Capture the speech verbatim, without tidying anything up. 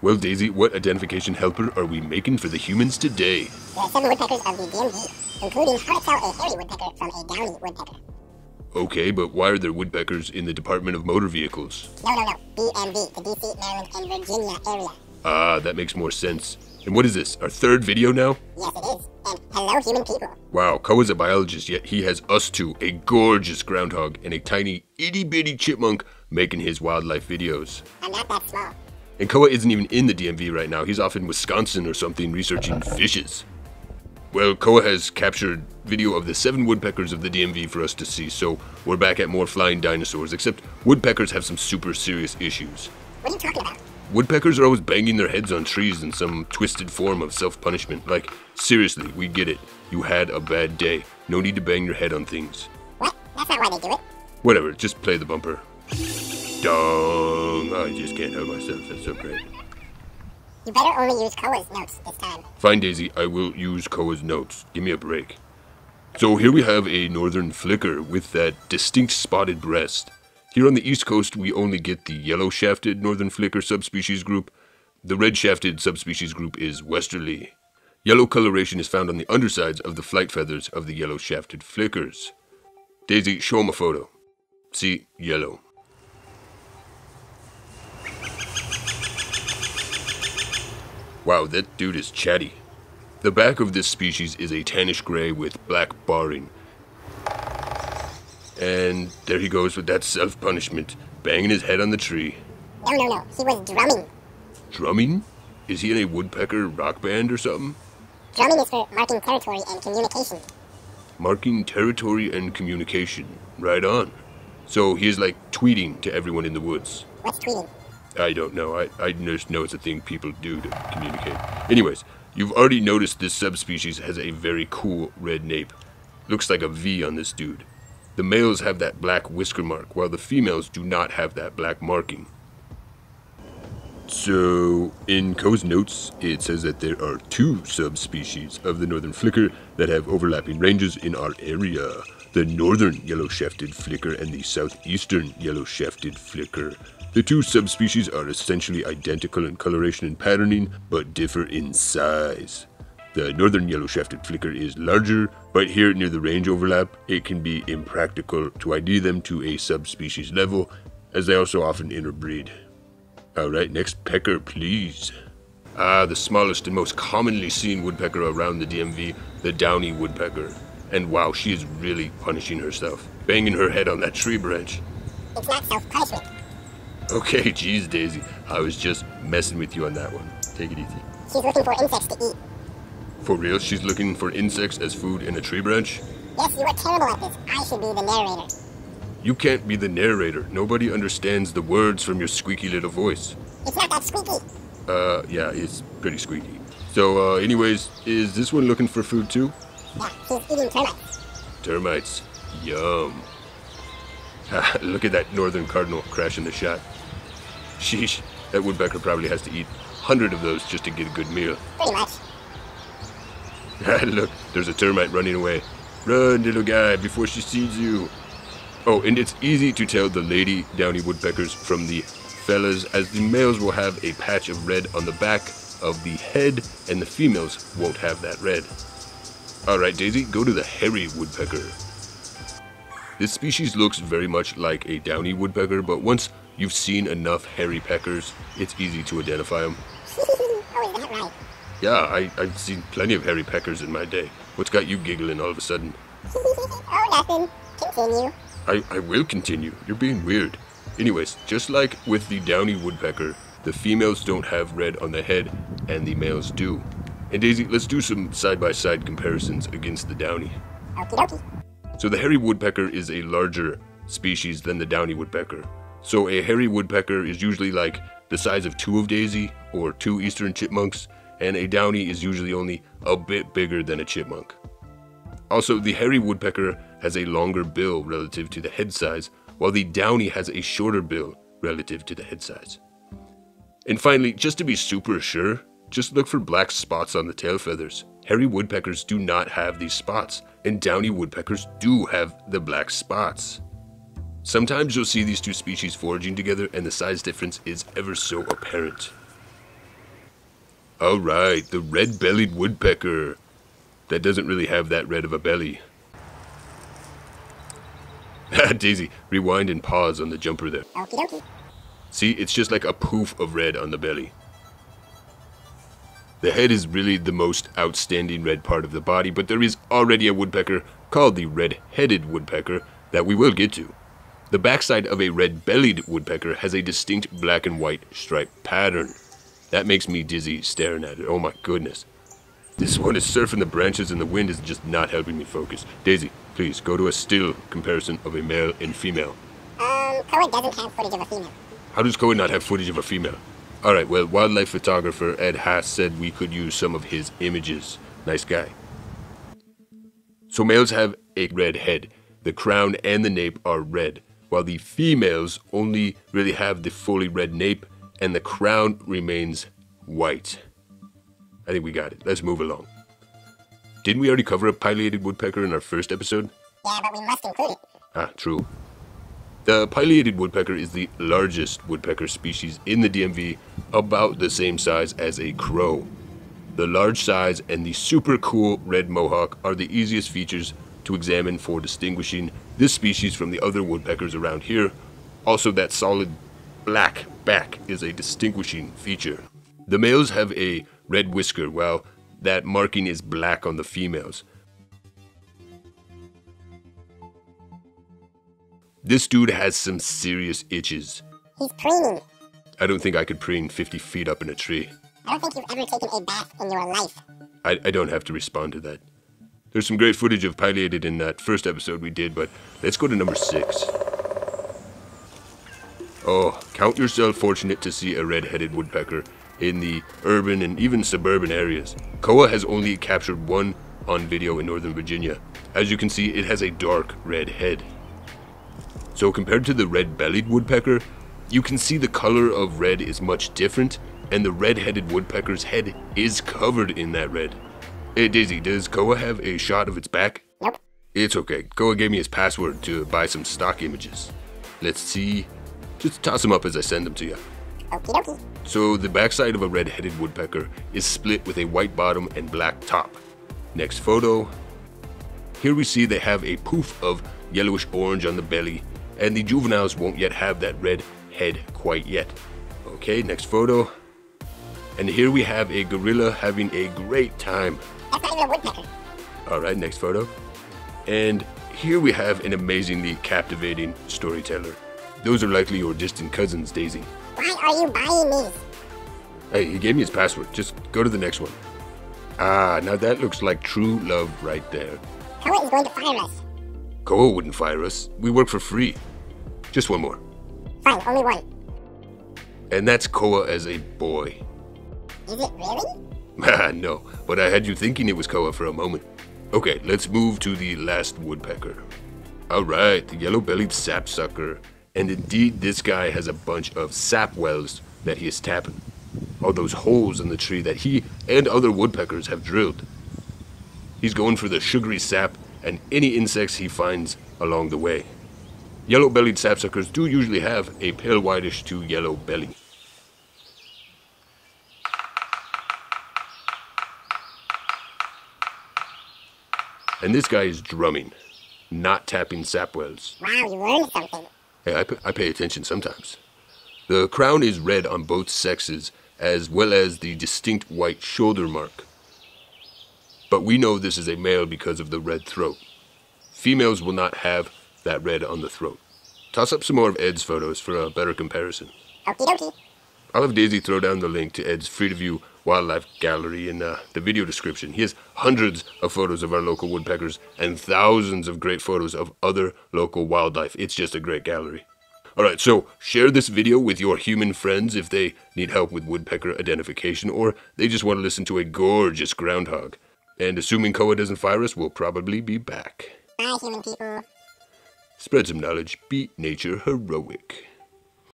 Well, Daisy, what identification helper are we making for the humans today? There are some woodpeckers of the D M V, including hard to tell a hairy woodpecker from a downy woodpecker. Okay, but why are there woodpeckers in the Department of Motor Vehicles? No, no, no. D M V, the D C, Maryland, and Virginia area. Ah, that makes more sense. And what is this, our third video now? Yes, it is. And hello, human people. Wow, Koa's a biologist, yet he has us two, a gorgeous groundhog, and a tiny, itty-bitty chipmunk making his wildlife videos. I'm not that small. And Koa isn't even in the D M V right now. He's off in Wisconsin or something researching fishes. Well, Koa has captured video of the seven woodpeckers of the D M V for us to see, so we're back at more flying dinosaurs, except woodpeckers have some super serious issues. What are you talking about? Woodpeckers are always banging their heads on trees in some twisted form of self-punishment. Like, seriously, we get it. You had a bad day. No need to bang your head on things. What? That's not why they do it. Whatever, just play the bumper. Dong! I just can't help myself, that's so great. You better only use Koa's notes this time. Fine, Daisy, I will use Koa's notes. Give me a break. So here we have a northern flicker with that distinct spotted breast. Here on the East Coast, we only get the yellow-shafted northern flicker subspecies group. The red-shafted subspecies group is westerly. Yellow coloration is found on the undersides of the flight feathers of the yellow-shafted flickers. Daisy, show them a photo. See, yellow. Wow, that dude is chatty. The back of this species is a tannish gray with black barring. And there he goes with that self-punishment, banging his head on the tree. No, no, no, he was drumming. Drumming? Is he in a woodpecker rock band or something? Drumming is for marking territory and communication. Marking territory and communication. Right on. So he's like tweeting to everyone in the woods. What's tweeting? I don't know. I, I just know it's a thing people do to communicate. Anyways, you've already noticed this subspecies has a very cool red nape. Looks like a V on this dude. The males have that black whisker mark, while the females do not have that black marking. So, in Koa's notes, it says that there are two subspecies of the northern flicker that have overlapping ranges in our area. The northern yellow-shafted flicker and the southeastern yellow-shafted flicker. The two subspecies are essentially identical in coloration and patterning, but differ in size. The northern yellow-shafted flicker is larger, but here near the range overlap, it can be impractical to I D them to a subspecies level, as they also often interbreed. Alright, next pecker, please. Ah, the smallest and most commonly seen woodpecker around the D M V, the downy woodpecker. And wow, she is really punishing herself, banging her head on that tree branch. It's not self-punishment. Okay, geez, Daisy. I was just messing with you on that one. Take it easy. She's looking for insects to eat. For real? She's looking for insects as food in a tree branch? Yes, you are terrible at this. I should be the narrator. You can't be the narrator. Nobody understands the words from your squeaky little voice. It's not that squeaky. Uh, yeah, it's pretty squeaky. So, uh, anyways, is this one looking for food too? Yeah, she's eating termites. Termites. Yum. Look at that northern cardinal crashing the shot. Sheesh, that woodpecker probably has to eat a hundred of those just to get a good meal. Pretty much. Look, there's a termite running away. Run, little guy, before she sees you. Oh, and it's easy to tell the lady downy woodpeckers from the fellas, as the males will have a patch of red on the back of the head, and the females won't have that red. All right, Daisy, go to the hairy woodpecker. This species looks very much like a downy woodpecker, but once you've seen enough hairy peckers, it's easy to identify them. Oh, is that right? Yeah, I, I've seen plenty of hairy peckers in my day. What's got you giggling all of a sudden? Oh, nothing. Continue. I, I will continue. You're being weird. Anyways, just like with the downy woodpecker, the females don't have red on the head, and the males do. And Daisy, let's do some side-by-side comparisons against the downy. Okie dokie. So the hairy woodpecker is a larger species than the downy woodpecker. So a hairy woodpecker is usually like the size of two of Daisy or two eastern chipmunks, and a downy is usually only a bit bigger than a chipmunk. Also, the hairy woodpecker has a longer bill relative to the head size, while the downy has a shorter bill relative to the head size. And finally, just to be super sure, just look for black spots on the tail feathers. Hairy woodpeckers do not have these spots, and downy woodpeckers do have the black spots. Sometimes you'll see these two species foraging together, and the size difference is ever so apparent. All right, the red-bellied woodpecker. That doesn't really have that red of a belly. Daisy, rewind and pause on the jumper there. Okie dokie. See, it's just like a poof of red on the belly. The head is really the most outstanding red part of the body, but there is already a woodpecker called the red-headed woodpecker that we will get to. The backside of a red-bellied woodpecker has a distinct black and white striped pattern. That makes me dizzy staring at it. Oh my goodness. This one is surfing the branches and the wind is just not helping me focus. Daisy, please go to a still comparison of a male and female. Um, Koa doesn't have footage of a female. How does Koa not have footage of a female? Alright, well, wildlife photographer Ed Haas said we could use some of his images. Nice guy. So males have a red head. The crown and the nape are red, while the females only really have the fully red nape and the crown remains white. I think we got it. Let's move along. Didn't we already cover a pileated woodpecker in our first episode? Yeah, but we must include it. Ah, true. The pileated woodpecker is the largest woodpecker species in the D M V, about the same size as a crow. The large size and the super cool red mohawk are the easiest features to examine for distinguishing this species from the other woodpeckers around here. Also, that solid black back is a distinguishing feature. The males have a red whisker, while that marking is black on the females. This dude has some serious itches. He's preening. I don't think I could preen fifty feet up in a tree. I don't think you've ever taken a bath in your life. I, I don't have to respond to that. There's some great footage of pileated in that first episode we did, but let's go to number six. Oh, count yourself fortunate to see a red-headed woodpecker in the urban and even suburban areas. Koa has only captured one on video in Northern Virginia. As you can see, it has a dark red head. So compared to the red-bellied woodpecker, you can see the color of red is much different, and the red-headed woodpecker's head is covered in that red. Hey Daisy, does Koa have a shot of its back? Nope. It's okay, Koa gave me his password to buy some stock images. Let's see, just toss them up as I send them to you. Okie dokie. So the backside of a red-headed woodpecker is split with a white bottom and black top. Next photo. Here we see they have a poof of yellowish orange on the belly, and the juveniles won't yet have that red head quite yet. Okay, next photo. And here we have a gorilla having a great time. That's not even a woodpecker. All right, next photo. And here we have an amazingly captivating storyteller. Those are likely your distant cousins, Daisy. Why are you buying these? Hey, he gave me his password. Just go to the next one. Ah, now that looks like true love right there. Koa is going to fire us. Koa wouldn't fire us. We work for free. Just one more. Fine, only one. And that's Koa as a boy. Is it really? Ah, no, but I had you thinking it was Koa for a moment. Okay, let's move to the last woodpecker. All right, the yellow-bellied sapsucker. And indeed, this guy has a bunch of sap wells that he is tapping. All those holes in the tree that he and other woodpeckers have drilled. He's going for the sugary sap and any insects he finds along the way. Yellow-bellied sapsuckers do usually have a pale whitish to yellow belly. And this guy is drumming, not tapping sap wells. Wow, you learned something. I pay attention sometimes. The crown is red on both sexes, as well as the distinct white shoulder mark. But we know this is a male because of the red throat. Females will not have that red on the throat. Toss up some more of Ed's photos for a better comparison. Okie dokie. I'll have Daisy throw down the link to Ed's free-to-view wildlife gallery in uh, the video description. He has hundreds of photos of our local woodpeckers and thousands of great photos of other local wildlife. It's just a great gallery. Alright, so share this video with your human friends if they need help with woodpecker identification or they just want to listen to a gorgeous groundhog. And assuming Koa doesn't fire us, we'll probably be back. Bye, human people. Spread some knowledge. Be nature heroic.